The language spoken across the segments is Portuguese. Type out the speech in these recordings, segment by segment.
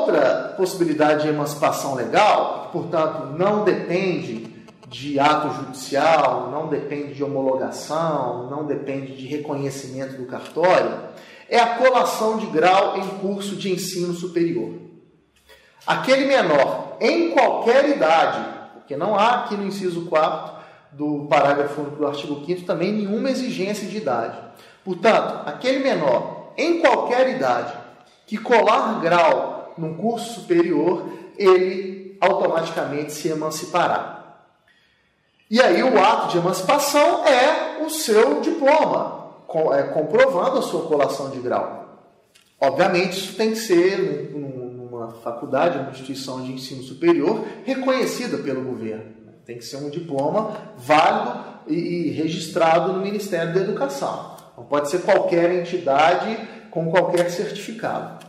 outra possibilidade de emancipação legal, que, portanto, não depende de ato judicial, não depende de homologação, não depende de reconhecimento do cartório, é a colação de grau em curso de ensino superior. Aquele menor, em qualquer idade, porque não há aqui no inciso 4 do parágrafo único do artigo 5º também nenhuma exigência de idade. Portanto, aquele menor, em qualquer idade, que colar grau num curso superior, ele automaticamente se emancipará. E aí o ato de emancipação é o seu diploma, comprovando a sua colação de grau. Obviamente, isso tem que ser numa faculdade, numa instituição de ensino superior, reconhecida pelo governo. Tem que ser um diploma válido e registrado no Ministério da Educação. Não pode ser qualquer entidade com qualquer certificado.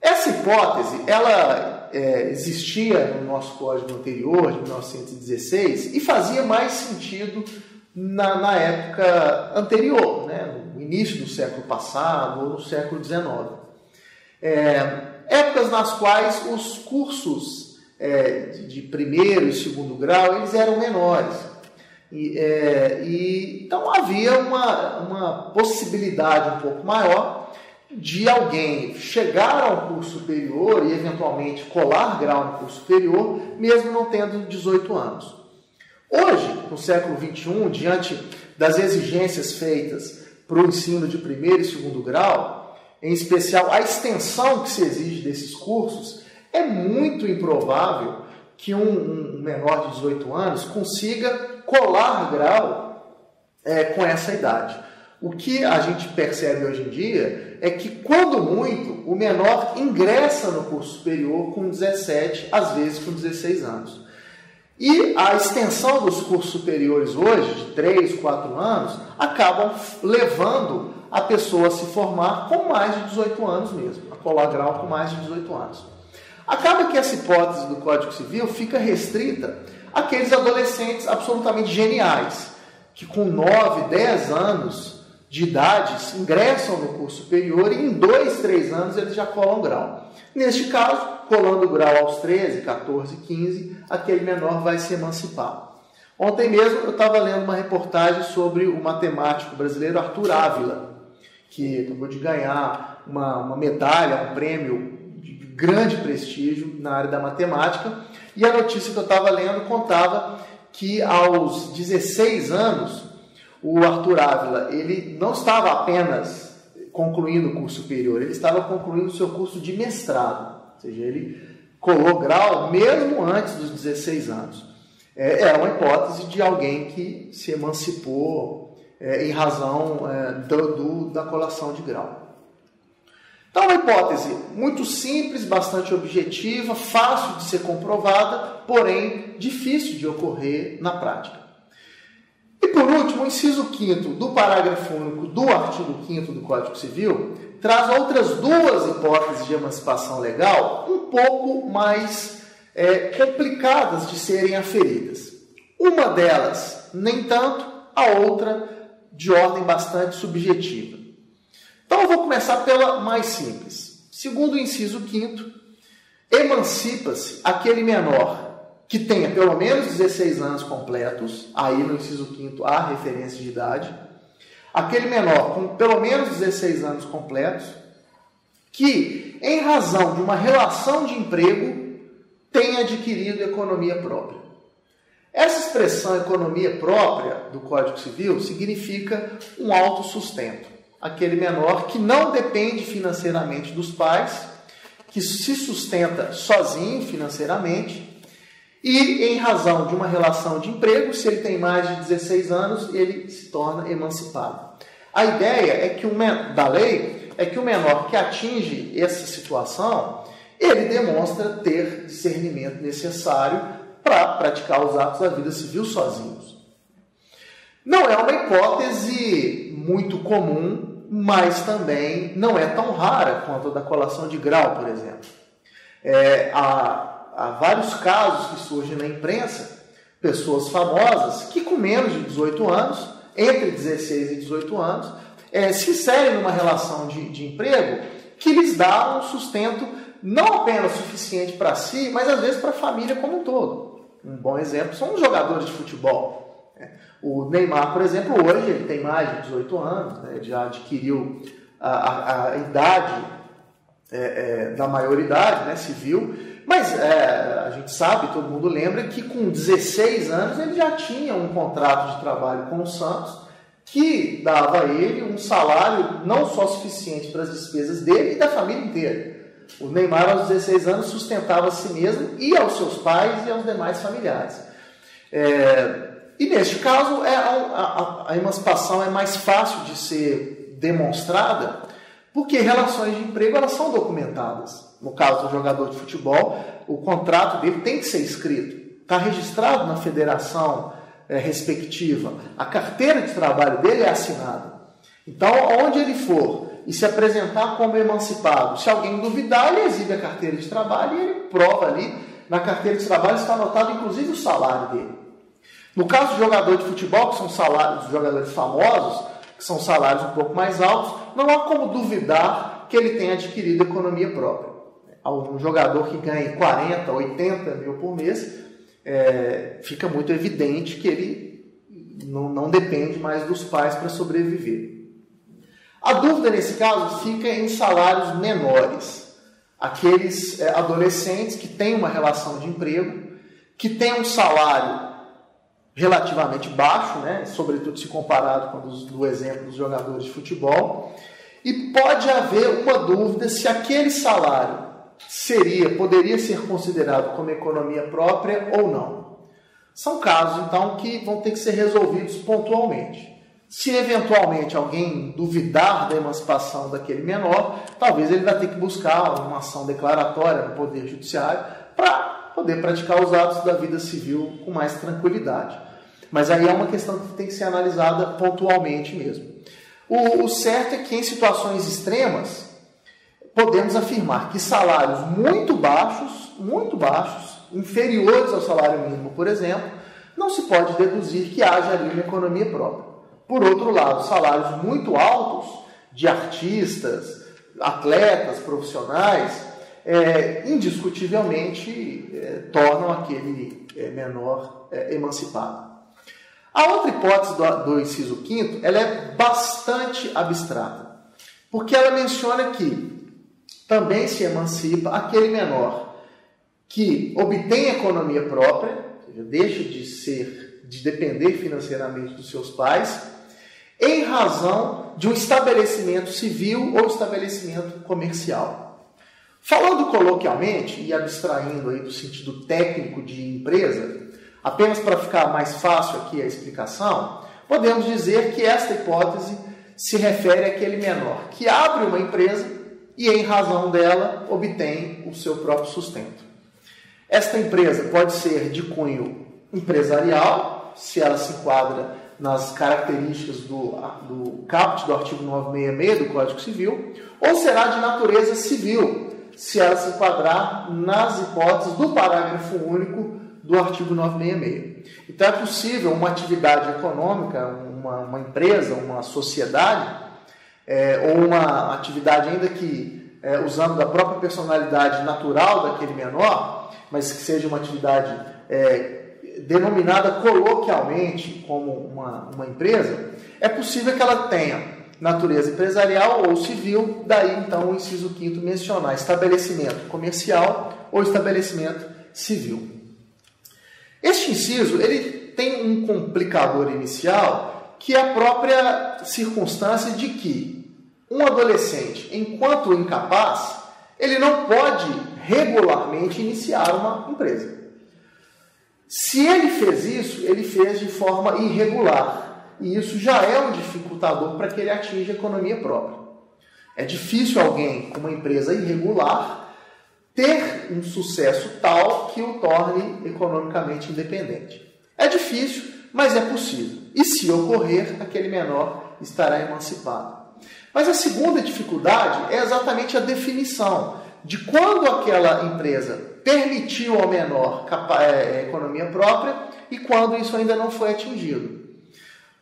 Essa hipótese, ela existia no nosso código anterior, de 1916, e fazia mais sentido na época anterior, né? No início do século passado ou no século XIX. Épocas nas quais os cursos de primeiro e segundo grau eles eram menores. Então havia uma possibilidade um pouco maior de alguém chegar ao curso superior e, eventualmente, colar grau no curso superior, mesmo não tendo 18 anos. Hoje, no século XXI, diante das exigências feitas para o ensino de primeiro e segundo grau, em especial a extensão que se exige desses cursos, é muito improvável que um menor de 18 anos consiga colar grau com essa idade. O que a gente percebe hoje em dia é que, quando muito, o menor ingressa no curso superior com 17, às vezes com 16 anos. E a extensão dos cursos superiores hoje, de 3, 4 anos, acabam levando a pessoa a se formar com mais de 18 anos mesmo, a colar grau com mais de 18 anos. Acaba que essa hipótese do Código Civil fica restrita àqueles adolescentes absolutamente geniais, que com 9, 10 anos de idades ingressam no curso superior e em 2, 3 anos eles já colam grau. Neste caso, colando grau aos 13, 14, 15, aquele menor vai se emancipar. Ontem mesmo eu estava lendo uma reportagem sobre o matemático brasileiro Arthur Ávila, que acabou de ganhar uma medalha, um prêmio de grande prestígio na área da matemática, e a notícia que eu estava lendo contava que aos 16 anos o Arthur Ávila, ele não estava apenas concluindo o curso superior, ele estava concluindo o seu curso de mestrado. Ou seja, ele colou grau mesmo antes dos 16 anos. É uma hipótese de alguém que se emancipou em razão da colação de grau. Então, uma hipótese muito simples, bastante objetiva, fácil de ser comprovada, porém difícil de ocorrer na prática. E, por último, o inciso 5º do parágrafo único do artigo 5º do Código Civil traz outras duas hipóteses de emancipação legal um pouco mais complicadas de serem aferidas. Uma delas, nem tanto, a outra de ordem bastante subjetiva. Então, eu vou começar pela mais simples. Segundo o inciso 5º, emancipa-se aquele menor que tenha pelo menos 16 anos completos, aí no inciso 5º há referência de idade, aquele menor com pelo menos 16 anos completos, que, em razão de uma relação de emprego, tenha adquirido economia própria. Essa expressão economia própria do Código Civil significa um autossustento. Aquele menor que não depende financeiramente dos pais, que se sustenta sozinho financeiramente, e, em razão de uma relação de emprego, se ele tem mais de 16 anos, ele se torna emancipado. A ideia da lei é que o menor que atinge essa situação, ele demonstra ter discernimento necessário para praticar os atos da vida civil sozinhos. Não é uma hipótese muito comum, mas também não é tão rara quanto a da colação de grau, por exemplo. Há vários casos que surgem na imprensa, pessoas famosas que com menos de 18 anos, entre 16 e 18 anos, se inserem numa relação de emprego que lhes dá um sustento não apenas suficiente para si, mas às vezes para a família como um todo. Um bom exemplo são os jogadores de futebol. O Neymar, por exemplo, hoje ele tem mais de 18 anos, né? Ele já adquiriu a idade da maioridade, né? Civil, mas a gente sabe, todo mundo lembra, que com 16 anos ele já tinha um contrato de trabalho com o Santos que dava a ele um salário não só suficiente para as despesas dele e da família inteira. O Neymar, aos 16 anos, sustentava a si mesmo e aos seus pais e aos demais familiares. E, neste caso, a emancipação é mais fácil de ser demonstrada porque relações de emprego elas são documentadas. No caso do jogador de futebol, o contrato dele tem que ser escrito. Está registrado na federação respectiva. A carteira de trabalho dele é assinada. Então, onde ele for e se apresentar como emancipado, se alguém duvidar, ele exibe a carteira de trabalho e ele prova ali, na carteira de trabalho está anotado inclusive o salário dele. No caso do jogador de futebol, que são salários dos jogadores famosos, que são salários um pouco mais altos, não há como duvidar que ele tenha adquirido economia própria. Um jogador que ganha 40, 80 mil por mês, fica muito evidente que ele não depende mais dos pais para sobreviver. A dúvida, nesse caso, fica em salários menores. Aqueles adolescentes que têm uma relação de emprego, que têm um salário relativamente baixo, né? Sobretudo se comparado com o do exemplo dos jogadores de futebol, e pode haver uma dúvida se aquele salário poderia ser considerado como economia própria ou não. São casos, então, que vão ter que ser resolvidos pontualmente. Se eventualmente alguém duvidar da emancipação daquele menor, talvez ele vai ter que buscar uma ação declaratória no Poder Judiciário para poder praticar os atos da vida civil com mais tranquilidade. Mas aí é uma questão que tem que ser analisada pontualmente mesmo. O certo é que em situações extremas, podemos afirmar que salários muito baixos, inferiores ao salário mínimo, por exemplo, não se pode deduzir que haja ali uma economia própria. Por outro lado, salários muito altos de artistas, atletas, profissionais, indiscutivelmente tornam aquele menor emancipado. A outra hipótese do inciso 5º, ela é bastante abstrata, porque ela menciona que também se emancipa aquele menor que obtém economia própria, ou seja, deixa de depender financeiramente dos seus pais, em razão de um estabelecimento civil ou estabelecimento comercial. Falando coloquialmente e abstraindo aí do sentido técnico de empresa, apenas para ficar mais fácil aqui a explicação, podemos dizer que esta hipótese se refere àquele menor que abre uma empresa e, em razão dela, obtém o seu próprio sustento. Esta empresa pode ser de cunho empresarial, se ela se enquadra nas características do caput do artigo 966 do Código Civil, ou será de natureza civil, se ela se enquadrar nas hipóteses do parágrafo único do artigo 966. Então é possível uma atividade econômica, uma empresa, uma sociedade, ou uma atividade ainda que usando da própria personalidade natural daquele menor, mas que seja uma atividade denominada coloquialmente como uma empresa, é possível que ela tenha natureza empresarial ou civil, daí então o inciso 5º mencionar estabelecimento comercial ou estabelecimento civil. Este inciso ele tem um complicador inicial, que é a própria circunstância de que um adolescente, enquanto incapaz, ele não pode regularmente iniciar uma empresa. Se ele fez isso, ele fez de forma irregular. E isso já é um dificultador para que ele atinja a economia própria. É difícil alguém com uma empresa irregular ter um sucesso tal que o torne economicamente independente. É difícil, mas é possível. E se ocorrer, aquele menor estará emancipado. Mas a segunda dificuldade é exatamente a definição de quando aquela empresa permitiu ao menor economia própria e quando isso ainda não foi atingido.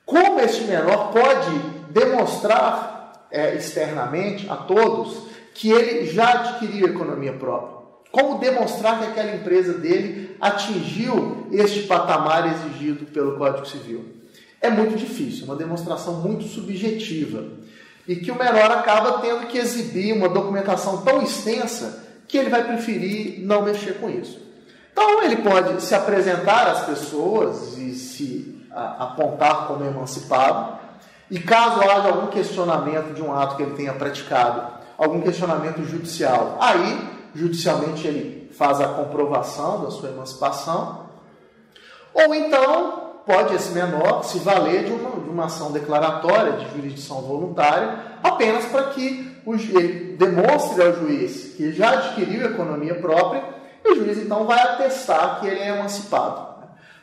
Como este menor pode demonstrar externamente a todos que ele já adquiriu economia própria? Como demonstrar que aquela empresa dele atingiu este patamar exigido pelo Código Civil? É muito difícil, é uma demonstração muito subjetiva e que o menor acaba tendo que exibir uma documentação tão extensa que ele vai preferir não mexer com isso. Então ele pode se apresentar às pessoas e se apontar como emancipado e caso haja algum questionamento de um ato que ele tenha praticado, algum questionamento judicial, aí judicialmente ele faz a comprovação da sua emancipação, ou então pode esse menor se valer de uma ação declaratória de jurisdição voluntária apenas para que ele demonstre ao juiz que já adquiriu economia própria e o juiz então vai atestar que ele é emancipado.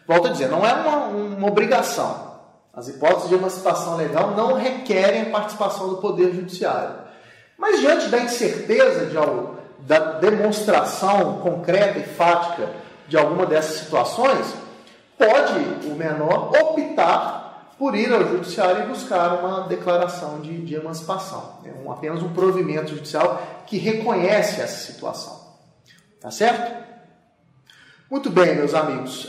Volto a dizer, não é uma obrigação. As hipóteses de emancipação legal não requerem a participação do Poder Judiciário. Mas diante da incerteza da demonstração concreta e fática de alguma dessas situações, pode o menor optar por ir ao judiciário e buscar uma declaração de emancipação. É apenas um provimento judicial que reconhece essa situação. Tá certo? Muito bem, meus amigos.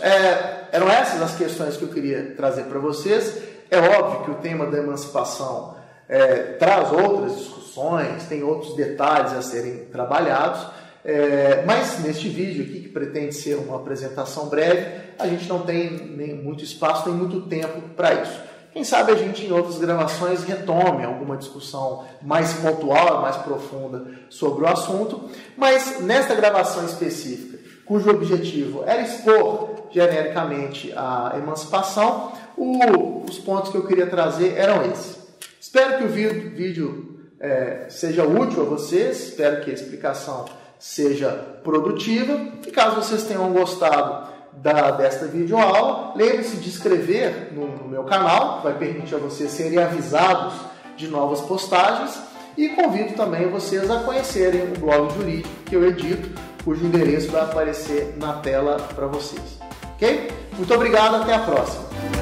Eram essas as questões que eu queria trazer para vocês. É óbvio que o tema da emancipação traz outras discussões, tem outros detalhes a serem trabalhados, mas neste vídeo aqui, que pretende ser uma apresentação breve, a gente não tem nem muito espaço, nem muito tempo para isso. Quem sabe a gente, em outras gravações, retome alguma discussão mais pontual, mais profunda sobre o assunto, mas nesta gravação específica, cujo objetivo era expor genericamente a emancipação, os pontos que eu queria trazer eram esses. Espero que o vídeo seja útil a vocês, espero que a explicação seja produtiva. E caso vocês tenham gostado desta videoaula, lembre-se de se inscrever no meu canal, que vai permitir a vocês serem avisados de novas postagens. E convido também vocês a conhecerem o blog jurídico que eu edito, cujo endereço vai aparecer na tela para vocês. Ok? Muito obrigado, até a próxima!